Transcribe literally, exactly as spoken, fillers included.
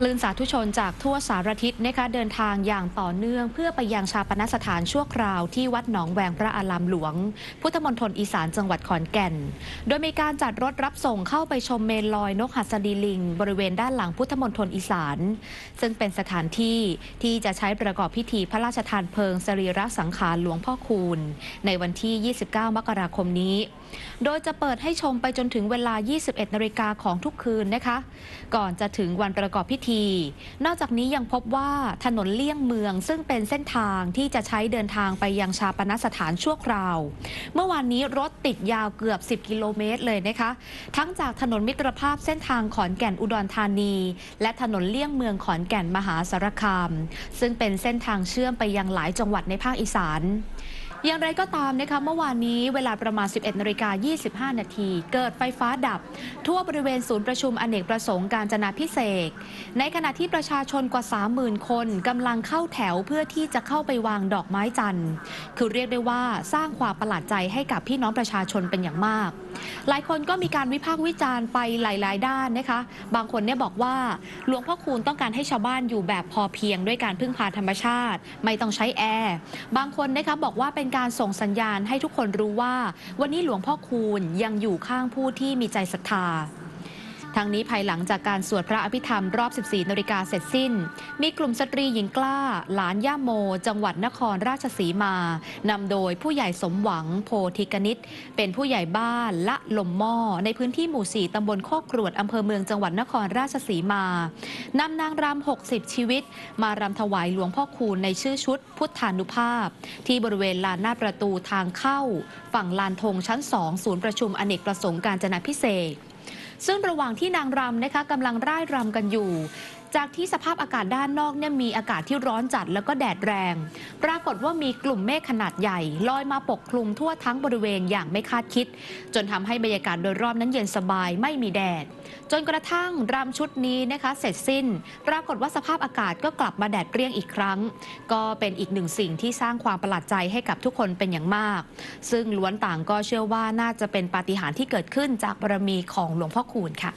คลื่นสาธุชนจากทั่วสารทิศนะคะเดินทางอย่างต่อเนื่องเพื่อไปยังชาปนสถานชั่วคราวที่วัดหนองแวงพระอารามหลวงพุทธมณฑลอีสานจังหวัดขอนแก่นโดยมีการจัดรถรับส่งเข้าไปชมเมนลอยนกหัสดีลิงบริเวณด้านหลังพุทธมณฑลอีสานซึ่งเป็นสถานที่ที่จะใช้ประกอบพิธีพระราชทานเพลิงสรีระสังขารหลวงพ่อคูณในวันที่ยี่สิบเก้ามกราคมนี้โดยจะเปิดให้ชมไปจนถึงเวลา ยี่สิบเอ็ดนาฬิกาของทุกคืนนะคะก่อนจะถึงวันประกอบพิธีนอกจากนี้ยังพบว่าถนนเลี่ยงเมืองซึ่งเป็นเส้นทางที่จะใช้เดินทางไปยังชาปนสถานชั่วคราวเมื่อวานนี้รถติดยาวเกือบสิบกิโลเมตรเลยนะคะทั้งจากถนนมิตรภาพเส้นทางขอนแก่นอุดรธานีและถนนเลี่ยงเมืองขอนแก่นมหาสารคามซึ่งเป็นเส้นทางเชื่อมไปยังหลายจังหวัดในภาคอีสานอย่างไรก็ตามนะคะเมื่อวานนี้เวลาประมาณ สิบเอ็ดนาฬิกายี่สิบห้านาทีเกิดไฟฟ้าดับทั่วบริเวณศูนย์ประชุมอเนกประสงค์กาญจนาภิเษกในขณะที่ประชาชนกว่า สามหมื่นคนกำลังเข้าแถวเพื่อที่จะเข้าไปวางดอกไม้จันทร์คือเรียกได้ว่าสร้างความประหลาดใจให้กับพี่น้องประชาชนเป็นอย่างมากหลายคนก็มีการวิพากษ์วิจารณ์ไปหลายๆด้านนะคะบางคนเนี่ยบอกว่าหลวงพ่อคูณต้องการให้ชาวบ้านอยู่แบบพอเพียงด้วยการพึ่งพาธรรมชาติไม่ต้องใช้แอร์บางคนนะคะบอกว่าเป็นการส่งสัญญาณให้ทุกคนรู้ว่าวันนี้หลวงพ่อคูณยังอยู่ข้างผู้ที่มีใจศรัทธาทางนี้ภายหลังจากการสวดพระอภิธรรมรอบสิบสี่นาฬิกาเสร็จสิ้นมีกลุ่มสตรีหญิงกล้าหลานย่าโมจังหวัดนครราชสีมานำโดยผู้ใหญ่สมหวังโพธิกนิษฐ์เป็นผู้ใหญ่บ้านละลมหม้อในพื้นที่หมู่สี่ตำบลโคกรวดอำเภอเมืองจังหวัดนครราชสีมานำนางรำหกสิบชีวิตมารำถวายหลวงพ่อคูณในชื่อชุดพุทธานุภาพที่บริเวณลานหน้าประตูทางเข้าฝั่งลานธงชั้นสองศูนย์ประชุมอเนกประสงค์กาญจนาภิเษกซึ่งระหว่างที่นางรำนะคะกำลังร่ายรำกันอยู่จากที่สภาพอากาศด้านนอกเนี่ยมีอากาศที่ร้อนจัดแล้วก็แดดแรงปรากฏว่ามีกลุ่มเมฆขนาดใหญ่ลอยมาปกคลุมทั่วทั้งบริเวณอย่างไม่คาดคิดจนทำให้บรรยากาศโดยรอบนั้นเย็นสบายไม่มีแดดจนกระทั่งรำชุดนี้นะคะเสร็จสิ้นปรากฏว่าสภาพอากาศก็กลับมาแดดเปรี้ยงอีกครั้งก็เป็นอีกหนึ่งสิ่งที่สร้างความประหลาดใจให้กับทุกคนเป็นอย่างมากซึ่งล้วนต่างก็เชื่อว่าน่าจะเป็นปาฏิหาริย์ที่เกิดขึ้นจากบารมีของหลวงพ่อคูณค่ะ